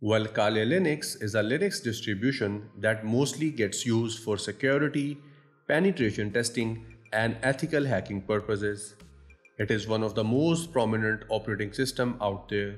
While Kali Linux is a Linux distribution that mostly gets used for security, penetration testing, and ethical hacking purposes, it is one of the most prominent operating systems out there.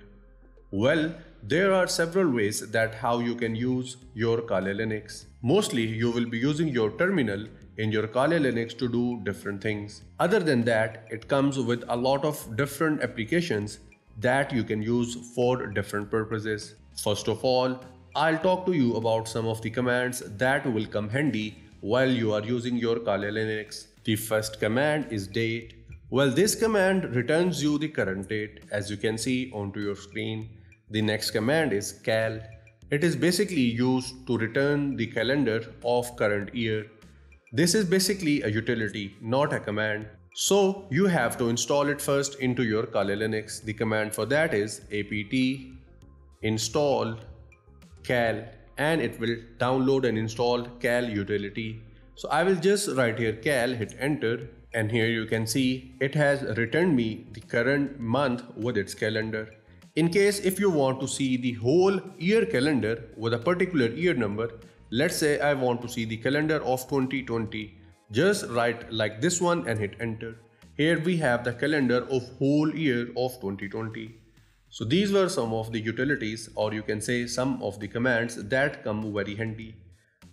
Well, there are several ways that how you can use your Kali Linux. Mostly you will be using your terminal in your Kali Linux to do different things. Other than that, it comes with a lot of different applications that you can use for different purposes. First of all, I'll talk to you about some of the commands that will come handy while you are using your Kali Linux. The first command is date. Well, this command returns you the current date, as you can see onto your screen. The next command is cal. It is basically used to return the calendar of current year. This is basically a utility, not a command. So you have to install it first into your Kali Linux. The command for that is apt install cal, and it will download and install cal utility. So I will just write here cal, hit enter, and here you can see it has returned me the current month with its calendar. In case if you want to see the whole year calendar with a particular year number, let's say I want to see the calendar of 2020, just write like this one and hit enter. Here we have the calendar of whole year of 2020. So these were some of the utilities, or you can say some of the commands that come very handy.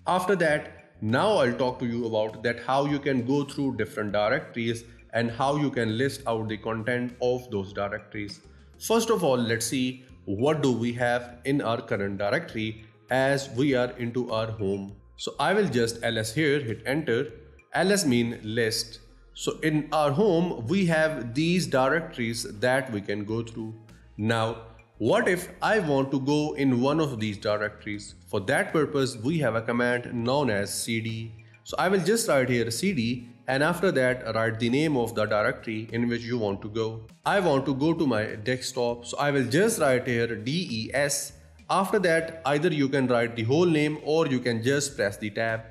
After that, now I'll talk to you about that how you can go through different directories and how you can list out the content of those directories. First of all, let's see what do we have in our current directory as we are into our home. So I will just ls here, hit enter. Ls mean list. So in our home, we have these directories that we can go through. Now, what if I want to go in one of these directories? For that purpose, we have a command known as cd. So I will just write here cd, and after that write the name of the directory in which you want to go. I want to go to my desktop, so I will just write here des. After that, either you can write the whole name or you can just press the tab.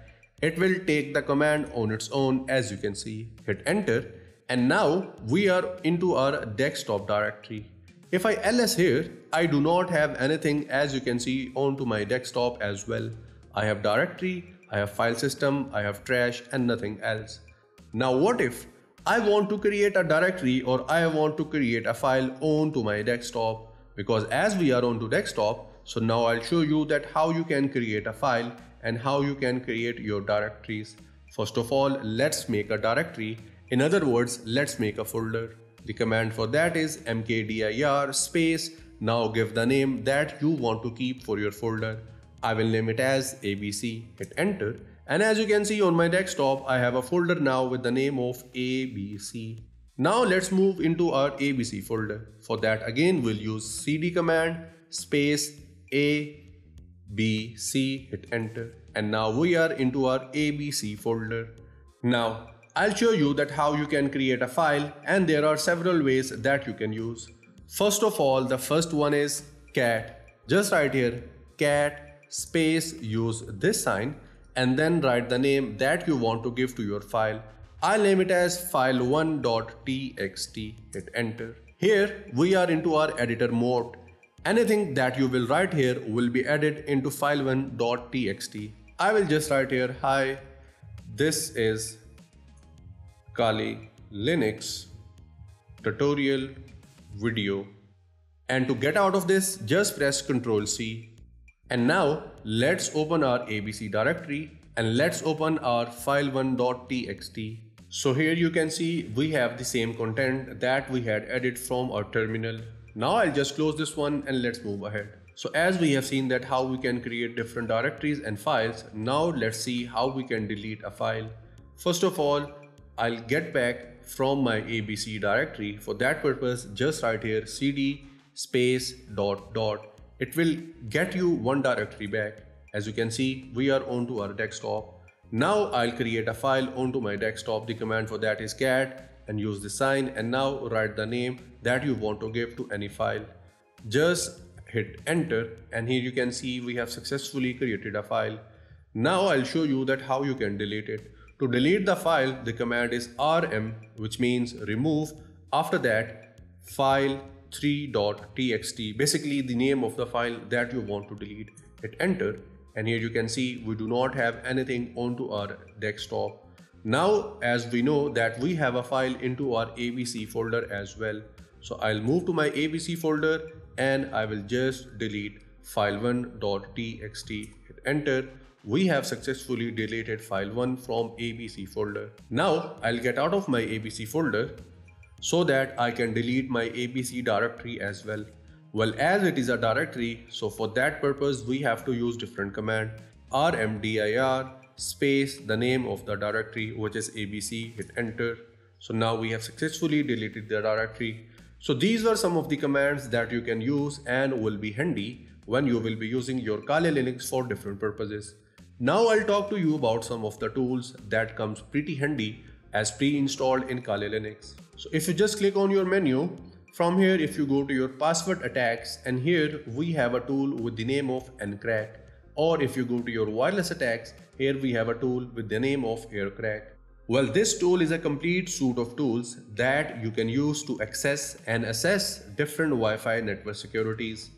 It will take the command on its own, as you can see. Hit enter, and now we are into our desktop directory. If I ls here, I do not have anything, as you can see, onto my desktop as well. I have directory, I have file system, I have trash, and nothing else. Now what if I want to create a directory or I want to create a file onto my desktop? Because as we are onto desktop, so now I'll show you that how you can create a file and how you can create your directories. First of all, let's make a directory. In other words, let's make a folder. The command for that is mkdir space. Now give the name that you want to keep for your folder. I will name it as ABC. Hit enter. And as you can see on my desktop, I have a folder now with the name of ABC. Now let's move into our ABC folder. For that again, we'll use cd command space ABC. Hit enter. And now we are into our ABC folder. Now, I'll show you that how you can create a file, and there are several ways that you can use. First of all, the first one is cat. Just write here cat space, use this sign, and then write the name that you want to give to your file. I'll name it as file1.txt. Hit enter. Here we are into our editor mode. Anything that you will write here will be added into file1.txt. I will just write here hi, this is Kali Linux tutorial video, and to get out of this, just press Ctrl C. And now let's open our ABC directory and let's open our file1.txt. So here you can see we have the same content that we had added from our terminal. Now I'll just close this one and let's move ahead. So as we have seen that how we can create different directories and files, now let's see how we can delete a file. First of all, I'll get back from my ABC directory. For that purpose, just write here cd space ... It will get you one directory back. As you can see, we are onto our desktop. Now I'll create a file onto my desktop. The command for that is cat, and use the sign, and now write the name that you want to give to any file. Just hit enter, and here you can see we have successfully created a file. Now I'll show you that how you can delete it. To delete the file, the command is rm, which means remove. After that, file 3.txt, basically the name of the file that you want to delete. Hit enter, and here you can see we do not have anything onto our desktop. Now, as we know that we have a file into our ABC folder as well. So I'll move to my ABC folder and I will just delete file1.txt, hit enter. We have successfully deleted file1 from ABC folder. Now I'll get out of my ABC folder so that I can delete my ABC directory as well. Well, as it is a directory, so for that purpose, we have to use different command, rmdir space the name of the directory, which is ABC, hit enter. So now we have successfully deleted the directory. So these are some of the commands that you can use and will be handy when you will be using your Kali Linux for different purposes. Now I'll talk to you about some of the tools that comes pretty handy as pre-installed in Kali Linux. So if you just click on your menu, from here if you go to your password attacks, and here we have a tool with the name of ncrack, or if you go to your wireless attacks, here we have a tool with the name of Aircrack. Well, this tool is a complete suite of tools that you can use to access and assess different Wi-Fi network securities.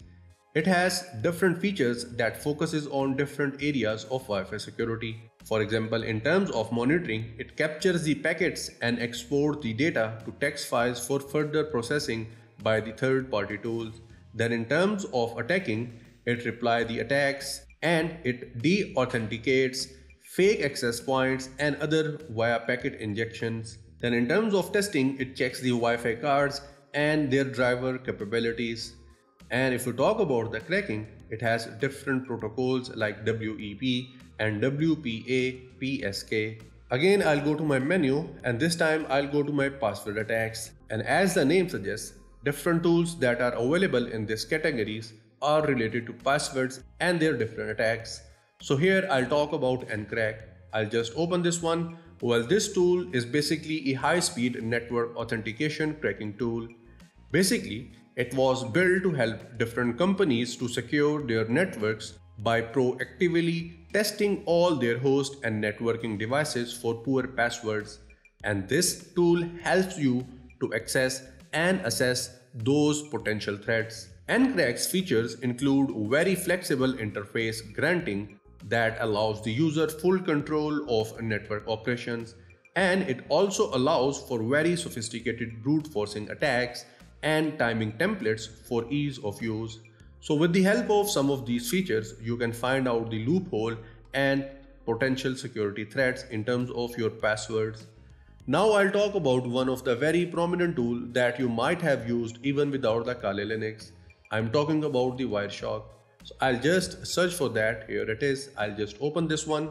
It has different features that focuses on different areas of Wi-Fi security. For example, in terms of monitoring, it captures the packets and exports the data to text files for further processing by the third-party tools. Then in terms of attacking, it replies the attacks and it de-authenticates fake access points and other via packet injections. Then in terms of testing, it checks the Wi-Fi cards and their driver capabilities. And if you talk about the cracking, it has different protocols like WEP and WPA-PSK. Again, I'll go to my menu, and this time I'll go to my password attacks. And as the name suggests, different tools that are available in these categories are related to passwords and their different attacks. So here I'll talk about ncrack. I'll just open this one. Well, this tool is basically a high-speed network authentication cracking tool. Basically, it was built to help different companies to secure their networks by proactively testing all their host and networking devices for poor passwords. And this tool helps you to access and assess those potential threats. ncrack's features include very flexible interface granting that allows the user full control of network operations. And it also allows for very sophisticated brute forcing attacks and timing templates for ease of use. So with the help of some of these features, you can find out the loophole and potential security threats in terms of your passwords. Now I'll talk about one of the very prominent tool that you might have used even without the Kali Linux. I'm talking about the Wireshark. So I'll just search for that. Here it is. I'll just open this one.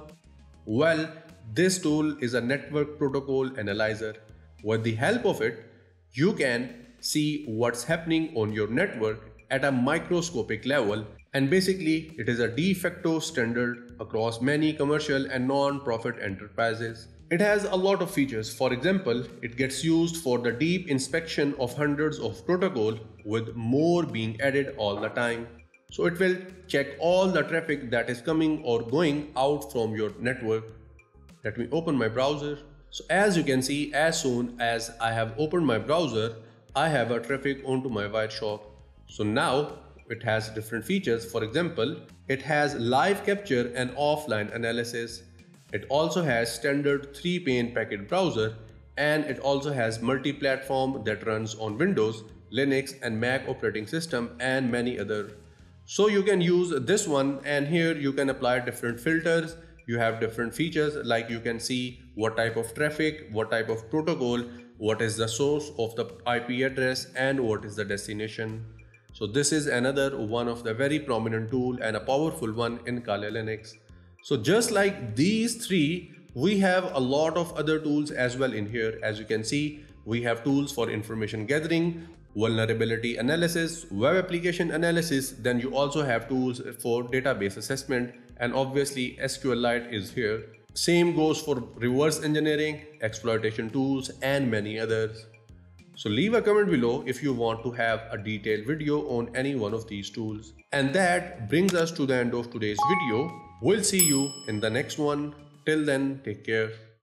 Well, this tool is a network protocol analyzer. With the help of it, you can see what's happening on your network at a microscopic level, and basically it is a de facto standard across many commercial and non-profit enterprises. It has a lot of features. For example, it gets used for the deep inspection of hundreds of protocols, with more being added all the time. So it will check all the traffic that is coming or going out from your network. Let me open my browser. So as you can see, as soon as I have opened my browser, I have a traffic onto my Wireshark. So now it has different features. For example, it has live capture and offline analysis. It also has standard 3-pane packet browser, and it also has multi-platform that runs on Windows, Linux and Mac operating system and many other. So you can use this one, and here you can apply different filters. You have different features, like you can see what type of traffic, what type of protocol, what is the source of the IP address, and what is the destination. So this is another one of the very prominent tool and a powerful one in Kali Linux. So just like these three, we have a lot of other tools as well in here. As you can see, we have tools for information gathering, vulnerability analysis, web application analysis. Then you also have tools for database assessment, and obviously SQLite is here. Same goes for reverse engineering, exploitation tools, and many others. So leave a comment below if you want to have a detailed video on any one of these tools. And that brings us to the end of today's video. We'll see you in the next one. Till then, take care.